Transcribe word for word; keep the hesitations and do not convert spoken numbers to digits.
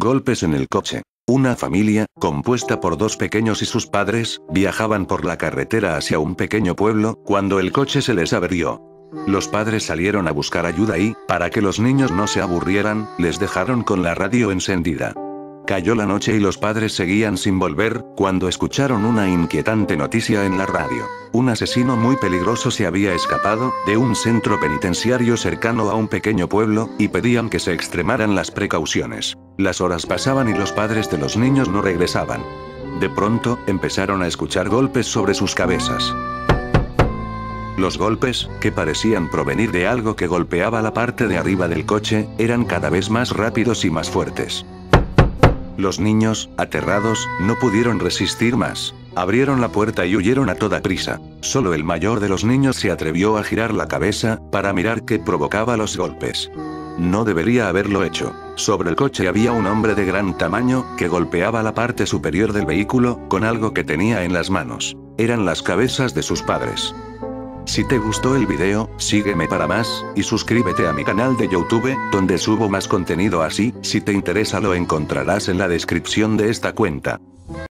Golpes en el coche. Una familia, compuesta por dos pequeños y sus padres, viajaban por la carretera hacia un pequeño pueblo, cuando el coche se les averió. Los padres salieron a buscar ayuda y, para que los niños no se aburrieran, les dejaron con la radio encendida. Cayó la noche y los padres seguían sin volver, cuando escucharon una inquietante noticia en la radio. Un asesino muy peligroso se había escapado de un centro penitenciario cercano a un pequeño pueblo, y pedían que se extremaran las precauciones. Las horas pasaban y los padres de los niños no regresaban. De pronto, empezaron a escuchar golpes sobre sus cabezas. Los golpes, que parecían provenir de algo que golpeaba la parte de arriba del coche, eran cada vez más rápidos y más fuertes. Los niños, aterrados, no pudieron resistir más. Abrieron la puerta y huyeron a toda prisa. Solo el mayor de los niños se atrevió a girar la cabeza, para mirar qué provocaba los golpes. No debería haberlo hecho. Sobre el coche había un hombre de gran tamaño, que golpeaba la parte superior del vehículo, con algo que tenía en las manos. Eran las cabezas de sus padres. Si te gustó el video, sígueme para más, y suscríbete a mi canal de YouTube, donde subo más contenido así. Si te interesa lo encontrarás en la descripción de esta cuenta.